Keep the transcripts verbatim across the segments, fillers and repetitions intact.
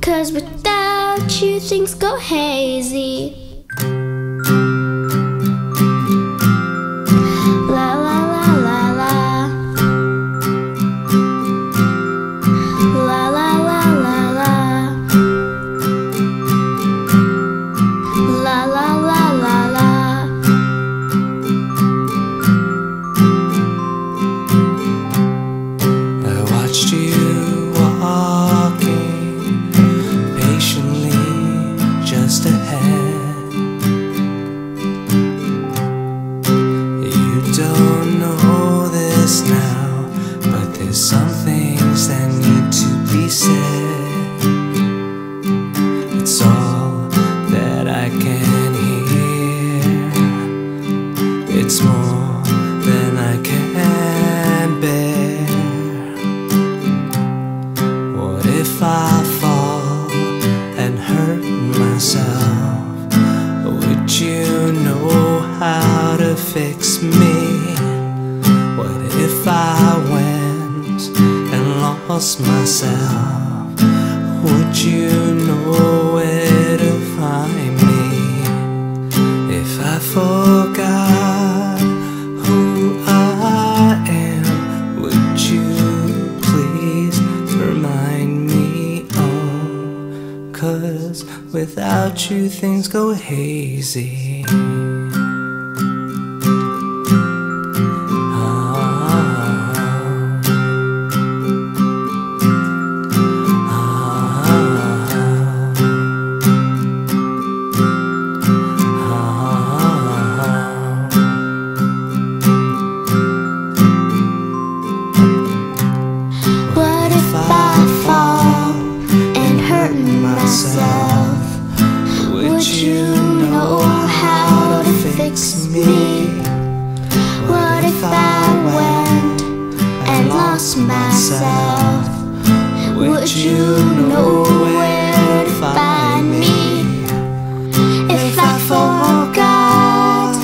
'Cause without you things go hazy. It's more than I can bear. What if I fall and hurt myself? Would you know how to fix me? What if I went and lost myself? Would you know where to find me? If I forgot without you, things go hazy. Myself, would you know where to find me? If I forgot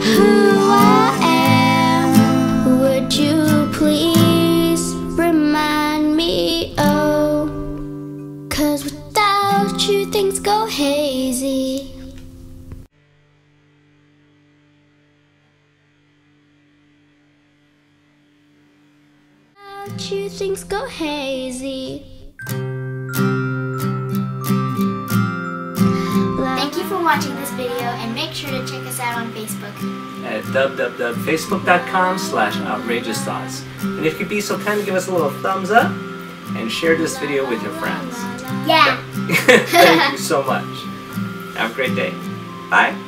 who I am, would you please remind me? Oh, 'cause without you things go hazy. Without you things go hazy. Thank you for watching this video, and make sure to check us out on Facebook at w w w dot facebook dot com slash outrageous thoughts. And if you'd be so kind to give us a little thumbs up and share this video with your friends. Yeah. Thank you so much. Have a great day. Bye.